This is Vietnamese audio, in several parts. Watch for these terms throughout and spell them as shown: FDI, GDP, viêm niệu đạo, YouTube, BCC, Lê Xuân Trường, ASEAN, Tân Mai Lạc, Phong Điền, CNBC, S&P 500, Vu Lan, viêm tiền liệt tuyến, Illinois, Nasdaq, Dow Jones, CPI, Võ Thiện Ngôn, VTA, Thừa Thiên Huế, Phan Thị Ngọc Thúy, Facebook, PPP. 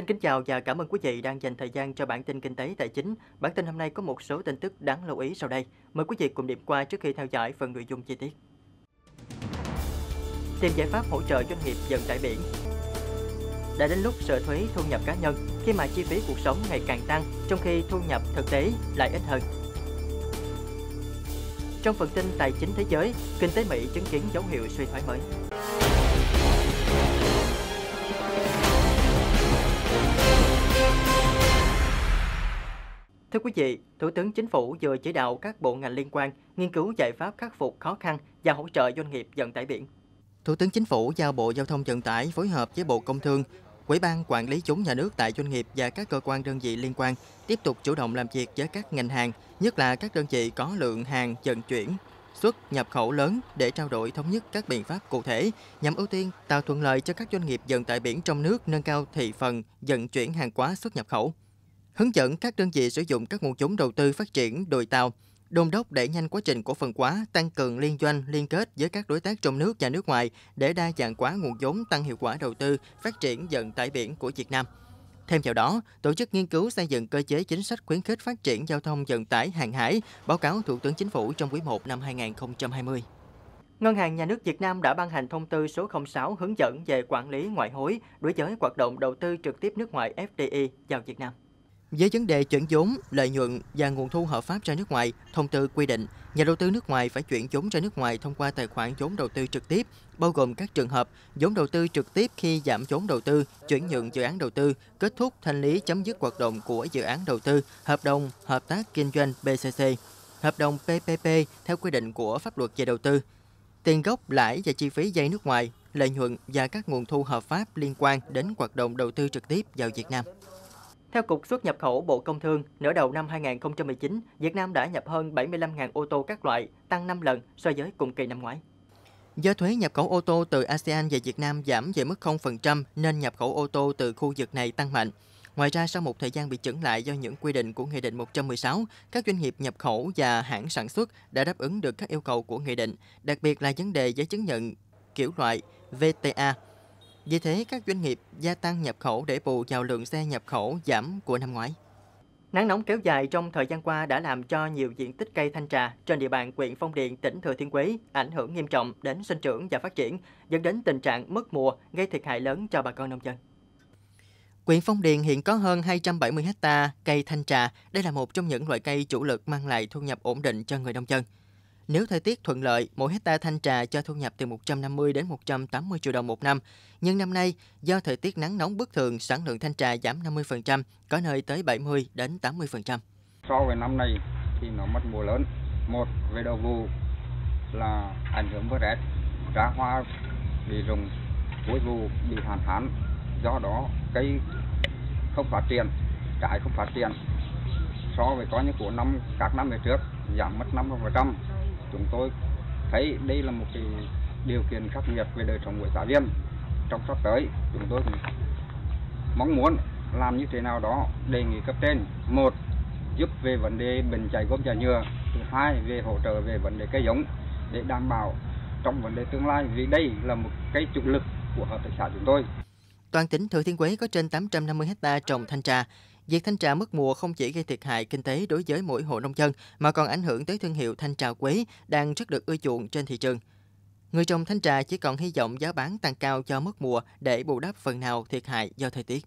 Xin kính chào và cảm ơn quý vị đang dành thời gian cho bản tin kinh tế tài chính. Bản tin hôm nay có một số tin tức đáng lưu ý sau đây. Mời quý vị cùng điểm qua trước khi theo dõi phần nội dung chi tiết. Tìm giải pháp hỗ trợ doanh nghiệp vận tải biển. Đã đến lúc sợ thuế thu nhập cá nhân khi mà chi phí cuộc sống ngày càng tăng, trong khi thu nhập thực tế lại ít hơn. Trong phần tin tài chính thế giới, kinh tế Mỹ chứng kiến dấu hiệu suy thoái mới. Thưa quý vị, Thủ tướng Chính phủ vừa chỉ đạo các bộ ngành liên quan nghiên cứu giải pháp khắc phục khó khăn và hỗ trợ doanh nghiệp vận tải biển. Thủ tướng Chính phủ giao Bộ Giao thông Vận tải phối hợp với Bộ Công Thương, Ủy ban Quản lý vốn nhà nước tại doanh nghiệp và các cơ quan đơn vị liên quan tiếp tục chủ động làm việc với các ngành hàng, nhất là các đơn vị có lượng hàng vận chuyển, xuất, nhập khẩu lớn để trao đổi thống nhất các biện pháp cụ thể nhằm ưu tiên tạo thuận lợi cho các doanh nghiệp vận tải biển trong nước nâng cao thị phần vận chuyển hàng hóa xuất nhập khẩu. Hướng dẫn các đơn vị sử dụng các nguồn vốn đầu tư phát triển đồi tàu, đôn đốc đẩy nhanh quá trình cổ phần hóa, tăng cường liên doanh, liên kết với các đối tác trong nước và nước ngoài để đa dạng hóa nguồn vốn, tăng hiệu quả đầu tư, phát triển vận tải biển của Việt Nam. Thêm vào đó, tổ chức nghiên cứu xây dựng cơ chế chính sách khuyến khích phát triển giao thông vận tải hàng hải, báo cáo Thủ tướng Chính phủ trong quý 1 năm 2020. Ngân hàng Nhà nước Việt Nam đã ban hành thông tư số 06 hướng dẫn về quản lý ngoại hối đối với hoạt động đầu tư trực tiếp nước ngoài FDI vào Việt Nam. Với vấn đề chuyển vốn, lợi nhuận và nguồn thu hợp pháp ra nước ngoài, thông tư quy định nhà đầu tư nước ngoài phải chuyển vốn ra nước ngoài thông qua tài khoản vốn đầu tư trực tiếp, bao gồm các trường hợp vốn đầu tư trực tiếp khi giảm vốn đầu tư, chuyển nhượng dự án đầu tư, kết thúc, thanh lý, chấm dứt hoạt động của dự án đầu tư, hợp đồng hợp tác kinh doanh BCC, hợp đồng PPP theo quy định của pháp luật về đầu tư, tiền gốc, lãi và chi phí vay nước ngoài, lợi nhuận và các nguồn thu hợp pháp liên quan đến hoạt động đầu tư trực tiếp vào Việt Nam. Theo Cục Xuất nhập khẩu Bộ Công Thương, nửa đầu năm 2019, Việt Nam đã nhập hơn 75.000 ô tô các loại, tăng 5 lần so với cùng kỳ năm ngoái. Do thuế nhập khẩu ô tô từ ASEAN về Việt Nam giảm về mức 0% nên nhập khẩu ô tô từ khu vực này tăng mạnh. Ngoài ra, sau một thời gian bị chững lại do những quy định của Nghị định 116, các doanh nghiệp nhập khẩu và hãng sản xuất đã đáp ứng được các yêu cầu của Nghị định, đặc biệt là vấn đề giấy chứng nhận kiểu loại VTA. Vì thế, các doanh nghiệp gia tăng nhập khẩu để bù vào lượng xe nhập khẩu giảm của năm ngoái. Nắng nóng kéo dài trong thời gian qua đã làm cho nhiều diện tích cây thanh trà trên địa bàn huyện Phong Điền, tỉnh Thừa Thiên Huế ảnh hưởng nghiêm trọng đến sinh trưởng và phát triển, dẫn đến tình trạng mất mùa, gây thiệt hại lớn cho bà con nông dân. Huyện Phong Điền hiện có hơn 270 ha cây thanh trà. Đây là một trong những loại cây chủ lực mang lại thu nhập ổn định cho người nông dân. Nếu thời tiết thuận lợi, mỗi hectare thanh trà cho thu nhập từ 150 đến 180 triệu đồng một năm. Nhưng năm nay, do thời tiết nắng nóng bất thường, sản lượng thanh trà giảm 50%, có nơi tới 70 đến 80%. So với năm nay thì nó mất mùa lớn. Một về đầu vụ là ảnh hưởng với rét, ra hoa bị rụng, cuối vụ bị hạn hán. Do đó cây không phát triển, trái không phát triển. So với có những của các năm về trước giảm mất 50%. Chúng tôi thấy đây là một cái điều kiện khắc nghiệt về đời sống của xã viên. Trong sắp tới, chúng tôi mong muốn làm như thế nào đó đề nghị cấp trên. Một, giúp về vấn đề bình chảy gom chả nhựa. Thứ hai, về hỗ trợ về vấn đề cây giống để đảm bảo trong vấn đề tương lai. Vì đây là một cái trụ lực của hợp tác xã chúng tôi. Toàn tỉnh Thừa Thiên Huế có trên 850 ha trồng thanh trà. Việc thanh trà mất mùa không chỉ gây thiệt hại kinh tế đối với mỗi hộ nông dân mà còn ảnh hưởng tới thương hiệu thanh trà Quế đang rất được ưa chuộng trên thị trường. Người trồng thanh trà chỉ còn hy vọng giá bán tăng cao cho mất mùa để bù đắp phần nào thiệt hại do thời tiết.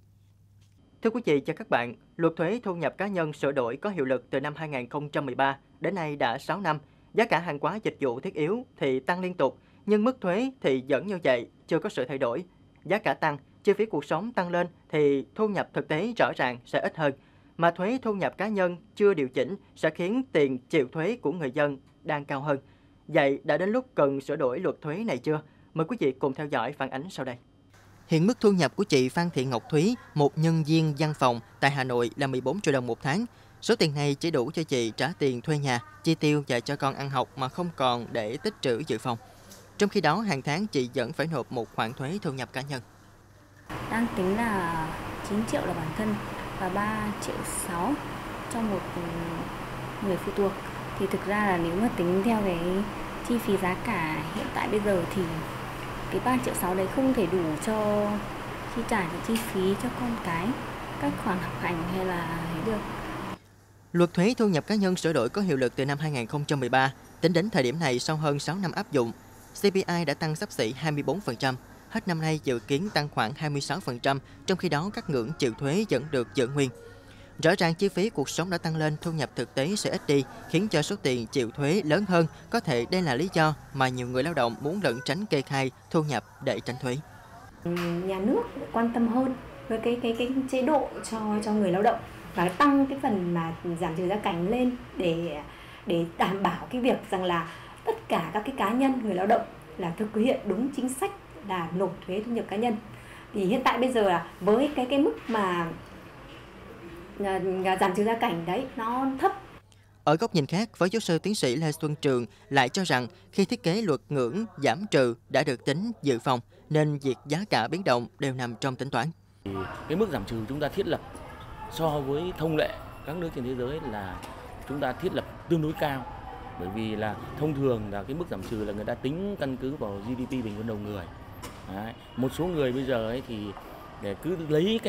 Thưa quý vị và các bạn, luật thuế thu nhập cá nhân sửa đổi có hiệu lực từ năm 2013 đến nay đã 6 năm. Giá cả hàng hóa dịch vụ thiết yếu thì tăng liên tục, nhưng mức thuế thì vẫn như vậy, chưa có sự thay đổi. Giá cả tăng, chi phí cuộc sống tăng lên thì thu nhập thực tế rõ ràng sẽ ít hơn, mà thuế thu nhập cá nhân chưa điều chỉnh sẽ khiến tiền chịu thuế của người dân đang cao hơn. Vậy đã đến lúc cần sửa đổi luật thuế này chưa? Mời quý vị cùng theo dõi phản ánh sau đây. Hiện mức thu nhập của chị Phan Thị Ngọc Thúy, một nhân viên văn phòng tại Hà Nội là 14 triệu đồng một tháng. Số tiền này chỉ đủ cho chị trả tiền thuê nhà, chi tiêu và cho con ăn học mà không còn để tích trữ dự phòng. Trong khi đó, hàng tháng chị vẫn phải nộp một khoản thuế thu nhập cá nhân. Đang tính là 9 triệu là bản thân và 3,6 triệu cho một người phụ thuộc. Thì thực ra là nếu mà tính theo cái chi phí giá cả hiện tại bây giờ thì cái 3,6 triệu đấy không thể đủ cho chi trả cái chi phí cho con cái, các khoản học hành hay là ấy được. Luật thuế thu nhập cá nhân sửa đổi có hiệu lực từ năm 2013. Tính đến thời điểm này, sau hơn 6 năm áp dụng, CPI đã tăng xấp xỉ 24%. Hết năm nay dự kiến tăng khoảng 26%, trong khi đó các ngưỡng chịu thuế vẫn được giữ nguyên. Rõ ràng chi phí cuộc sống đã tăng lên, thu nhập thực tế sẽ ít đi, khiến cho số tiền chịu thuế lớn hơn. Có thể đây là lý do mà nhiều người lao động muốn lẩn tránh kê khai thu nhập để tránh thuế. Nhà nước quan tâm hơn với cái chế độ cho người lao động và tăng cái phần mà giảm trừ gia cảnh lên để đảm bảo cái việc rằng là tất cả các cái cá nhân người lao động là thực hiện đúng chính sách là nộp thuế thu nhập cá nhân. Thì hiện tại bây giờ là với cái mức mà giảm trừ gia cảnh đấy nó thấp. Ở góc nhìn khác, Phó Giáo sư Tiến sĩ Lê Xuân Trường lại cho rằng khi thiết kế luật ngưỡng giảm trừ đã được tính dự phòng nên việc giá cả biến động đều nằm trong tính toán. Cái mức giảm trừ chúng ta thiết lập so với thông lệ các nước trên thế giới là chúng ta thiết lập tương đối cao, bởi vì là thông thường là cái mức giảm trừ là người ta tính căn cứ vào GDP bình quân đầu người. Đấy. Một số người bây giờ ấy thì để cứ lấy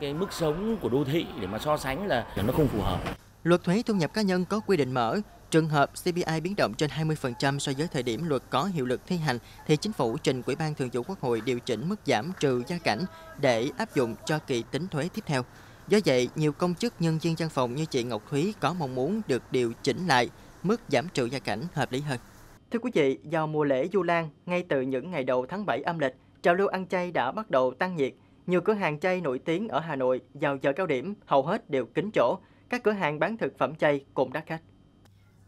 cái mức sống của đô thị để mà so sánh là nó không phù hợp. Luật thuế thu nhập cá nhân có quy định mở, trường hợp CPI biến động trên 20% so với thời điểm luật có hiệu lực thi hành thì chính phủ trình Ủy ban Thường vụ Quốc hội điều chỉnh mức giảm trừ gia cảnh để áp dụng cho kỳ tính thuế tiếp theo. Do vậy, nhiều công chức nhân viên văn phòng như chị Ngọc Thúy có mong muốn được điều chỉnh lại mức giảm trừ gia cảnh hợp lý hơn. Thưa quý vị, vào mùa lễ Vu Lan, ngay từ những ngày đầu tháng 7 âm lịch, trào lưu ăn chay đã bắt đầu tăng nhiệt. Nhiều cửa hàng chay nổi tiếng ở Hà Nội vào giờ cao điểm hầu hết đều kín chỗ. Các cửa hàng bán thực phẩm chay cũng đắt khách.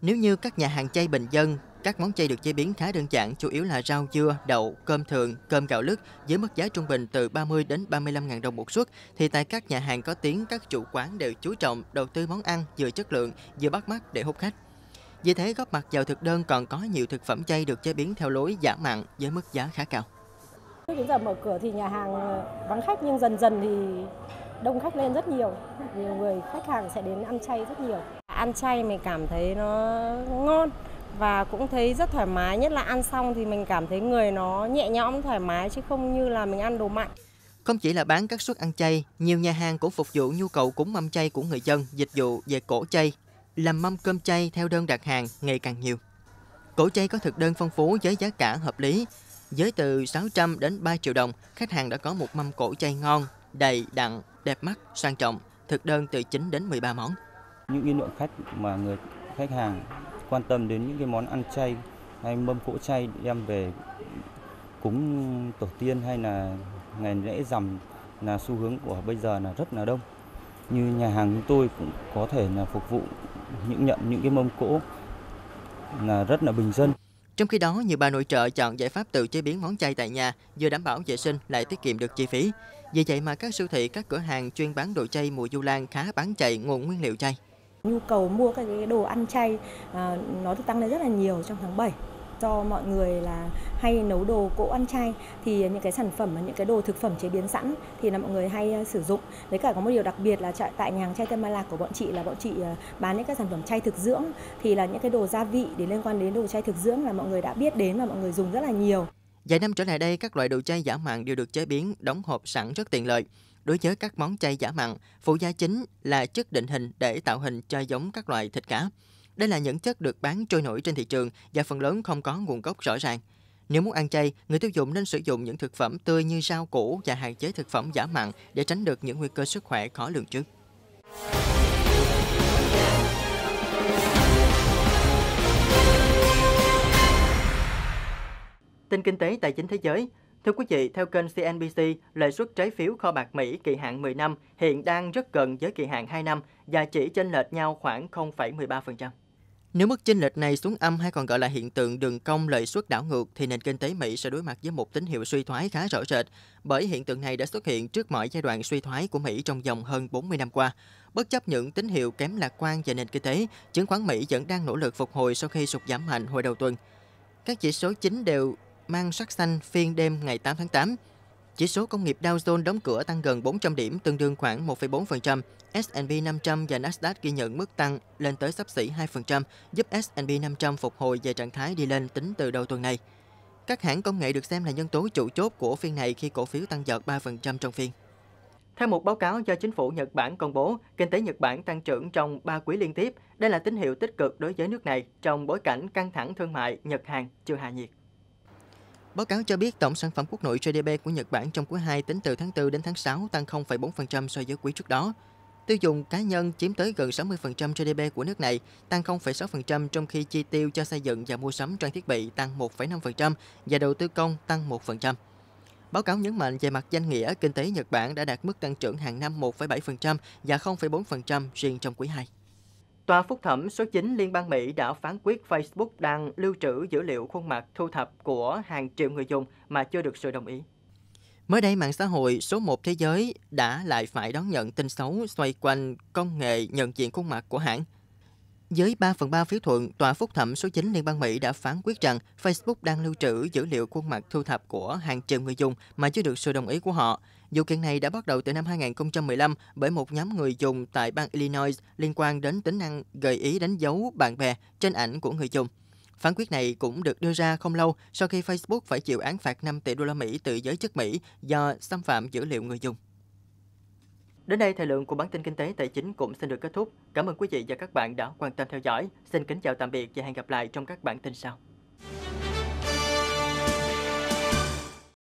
Nếu như các nhà hàng chay bình dân, các món chay được chế biến khá đơn giản, chủ yếu là rau, dưa, đậu, cơm thường, cơm gạo lứt với mức giá trung bình từ 30 đến 35.000 đồng một suất, thì tại các nhà hàng có tiếng các chủ quán đều chú trọng đầu tư món ăn vừa chất lượng vừa bắt mắt để hút khách. Vì thế góp mặt vào thực đơn còn có nhiều thực phẩm chay được chế biến theo lối giả mặn với mức giá khá cao. Lúc chúng ta mở cửa thì nhà hàng vắng khách nhưng dần dần thì đông khách lên rất nhiều. Nhiều người khách hàng sẽ đến ăn chay rất nhiều. Ăn chay mình cảm thấy nó ngon và cũng thấy rất thoải mái, nhất là ăn xong thì mình cảm thấy người nó nhẹ nhõm thoải mái chứ không như là mình ăn đồ mạnh. Không chỉ là bán các suất ăn chay, nhiều nhà hàng cũng phục vụ nhu cầu cúng mâm chay của người dân, dịch vụ về cỗ chay, làm mâm cơm chay theo đơn đặt hàng ngày càng nhiều. Cỗ chay có thực đơn phong phú với giá cả hợp lý, với từ 600 đến 3 triệu đồng, khách hàng đã có một mâm cỗ chay ngon, đầy, đặn, đẹp mắt, sang trọng, thực đơn từ 9 đến 13 món. Những lượng khách mà người khách hàng quan tâm đến những cái món ăn chay hay mâm cỗ chay đem về cúng tổ tiên hay là ngày lễ rằm là xu hướng của bây giờ là rất là đông. Như nhà hàng chúng tôi cũng có thể là phục vụ những cái mâm cỗ là rất là bình dân. Trong khi đó, nhiều bà nội trợ chọn giải pháp tự chế biến món chay tại nhà, vừa đảm bảo vệ sinh lại tiết kiệm được chi phí. Vì vậy mà các siêu thị, các cửa hàng chuyên bán đồ chay mùa Vu Lan khá bán chạy nguồn nguyên liệu chay. Nhu cầu mua các cái đồ ăn chay nó tăng lên rất là nhiều trong tháng 7. Do mọi người là hay nấu đồ cỗ ăn chay thì những cái sản phẩm, những cái đồ thực phẩm chế biến sẵn thì là mọi người hay sử dụng. Với cả có một điều đặc biệt là tại nhà hàng chay Tân Mai Lạc của bọn chị là bọn chị bán những các sản phẩm chay thực dưỡng, thì là những cái đồ gia vị để liên quan đến đồ chay thực dưỡng là mọi người đã biết đến và mọi người dùng rất là nhiều. Vài năm trở lại đây, các loại đồ chay giả mặn đều được chế biến đóng hộp sẵn rất tiện lợi. Đối với các món chay giả mặn, phụ gia chính là chất định hình để tạo hình cho giống các loại thịt cá. Đây là những chất được bán trôi nổi trên thị trường và phần lớn không có nguồn gốc rõ ràng. Nếu muốn ăn chay, người tiêu dùng nên sử dụng những thực phẩm tươi như rau củ và hạn chế thực phẩm giả mặn để tránh được những nguy cơ sức khỏe khó lường trước. Tin kinh tế tài chính thế giới. Thưa quý vị, theo kênh CNBC, lãi suất trái phiếu kho bạc Mỹ kỳ hạn 10 năm hiện đang rất gần với kỳ hạn 2 năm và chỉ chênh lệch nhau khoảng 0,13%. Nếu mức chênh lệch này xuống âm hay còn gọi là hiện tượng đường cong lợi suất đảo ngược thì nền kinh tế Mỹ sẽ đối mặt với một tín hiệu suy thoái khá rõ rệt, bởi hiện tượng này đã xuất hiện trước mọi giai đoạn suy thoái của Mỹ trong vòng hơn 40 năm qua. Bất chấp những tín hiệu kém lạc quan về nền kinh tế, chứng khoán Mỹ vẫn đang nỗ lực phục hồi sau khi sụt giảm mạnh hồi đầu tuần. Các chỉ số chính đều mang sắc xanh phiên đêm ngày 8 tháng 8. Chỉ số công nghiệp Dow Jones đóng cửa tăng gần 400 điểm, tương đương khoảng 1,4%. S&P 500 và Nasdaq ghi nhận mức tăng lên tới xấp xỉ 2%, giúp S&P 500 phục hồi về trạng thái đi lên tính từ đầu tuần này. Các hãng công nghệ được xem là nhân tố chủ chốt của phiên này khi cổ phiếu tăng vọt 3% trong phiên. Theo một báo cáo do chính phủ Nhật Bản công bố, kinh tế Nhật Bản tăng trưởng trong 3 quý liên tiếp. Đây là tín hiệu tích cực đối với nước này trong bối cảnh căng thẳng thương mại Nhật-Hàn chưa hạ nhiệt. Báo cáo cho biết tổng sản phẩm quốc nội GDP của Nhật Bản trong quý 2 tính từ tháng 4 đến tháng 6 tăng 0,4% so với quý trước đó. Tiêu dùng cá nhân chiếm tới gần 60% GDP của nước này, tăng 0,6%, trong khi chi tiêu cho xây dựng và mua sắm trang thiết bị tăng 1,5% và đầu tư công tăng 1%. Báo cáo nhấn mạnh về mặt danh nghĩa, kinh tế Nhật Bản đã đạt mức tăng trưởng hàng năm 1,7% và 0,4% riêng trong quý 2. Tòa phúc thẩm số 9 Liên bang Mỹ đã phán quyết Facebook đang lưu trữ dữ liệu khuôn mặt thu thập của hàng triệu người dùng mà chưa được sự đồng ý. Mới đây, mạng xã hội số 1 thế giới đã lại phải đón nhận tin xấu xoay quanh công nghệ nhận diện khuôn mặt của hãng. Với 3/3 phiếu thuận, Tòa Phúc thẩm số 9 Liên bang Mỹ đã phán quyết rằng Facebook đang lưu trữ dữ liệu khuôn mặt thu thập của hàng triệu người dùng mà chưa được sự đồng ý của họ. Vụ kiện này đã bắt đầu từ năm 2015 bởi một nhóm người dùng tại bang Illinois liên quan đến tính năng gợi ý đánh dấu bạn bè trên ảnh của người dùng. Phán quyết này cũng được đưa ra không lâu sau khi Facebook phải chịu án phạt 5 tỷ đô la Mỹ từ giới chức Mỹ do xâm phạm dữ liệu người dùng. Đến đây, thời lượng của bản tin kinh tế tài chính cũng xin được kết thúc. Cảm ơn quý vị và các bạn đã quan tâm theo dõi. Xin kính chào tạm biệt và hẹn gặp lại trong các bản tin sau.